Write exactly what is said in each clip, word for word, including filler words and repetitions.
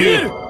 球。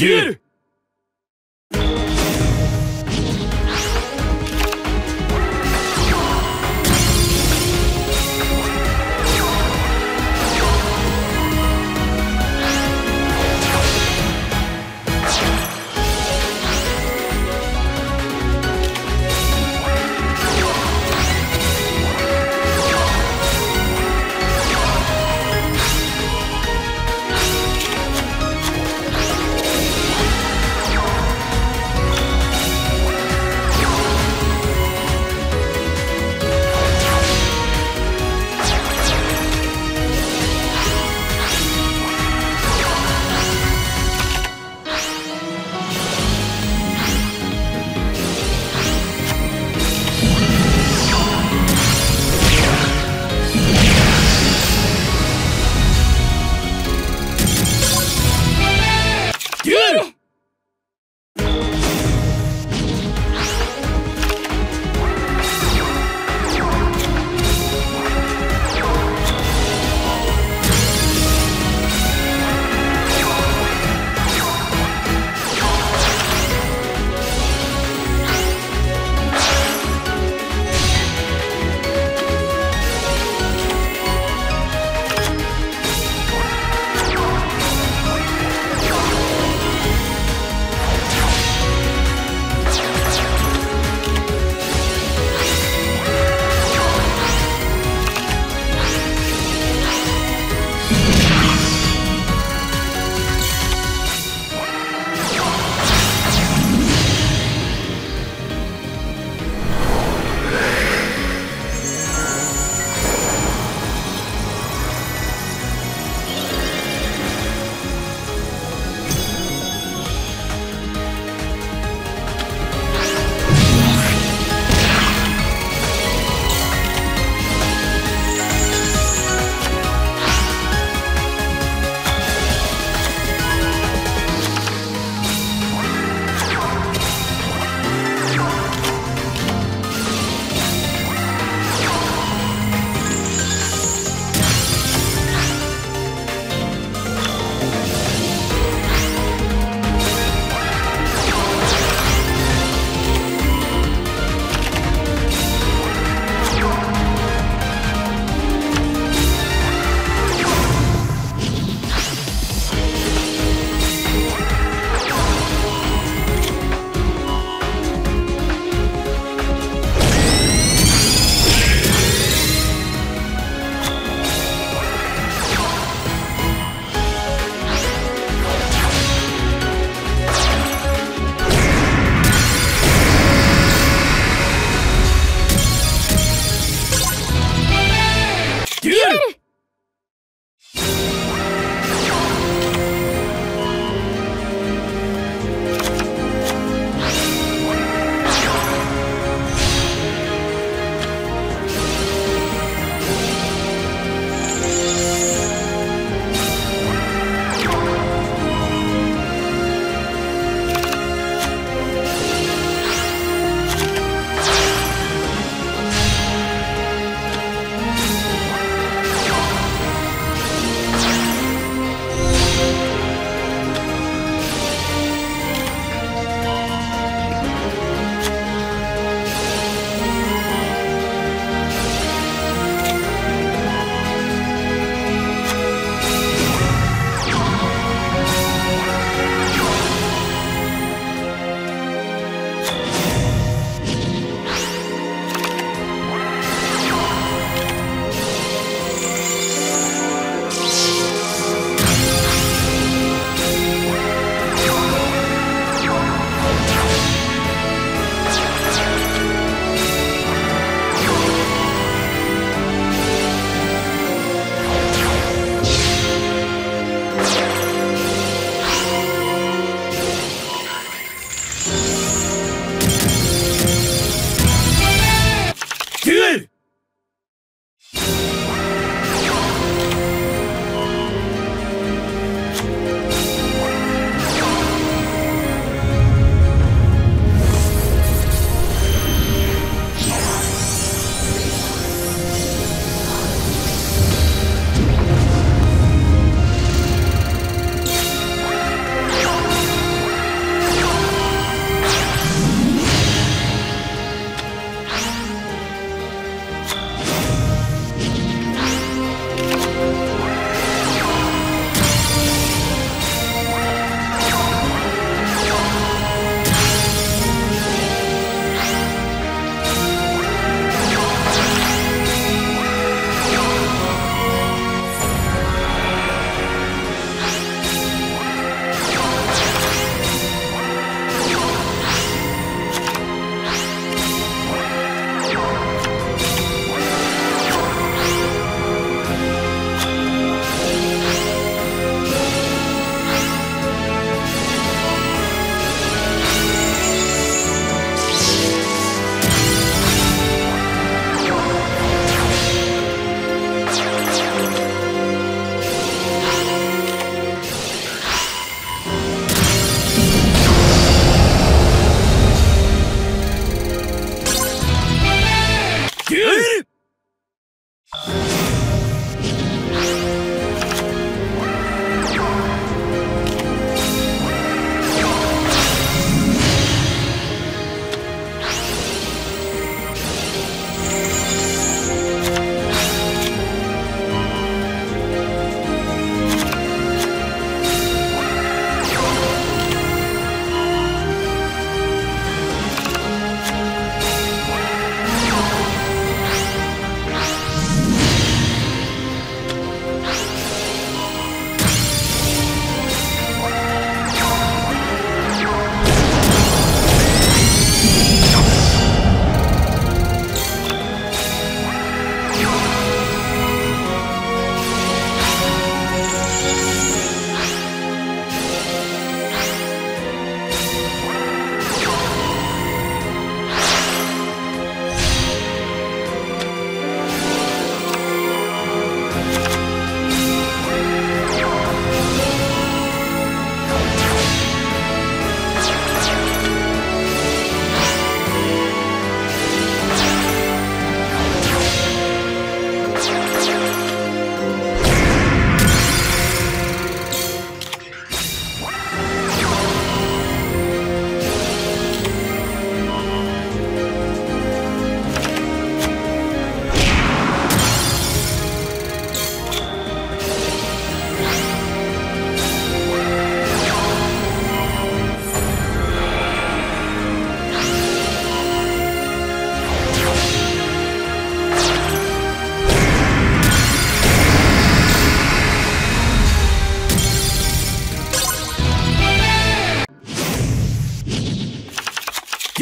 切れる。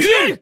Dude!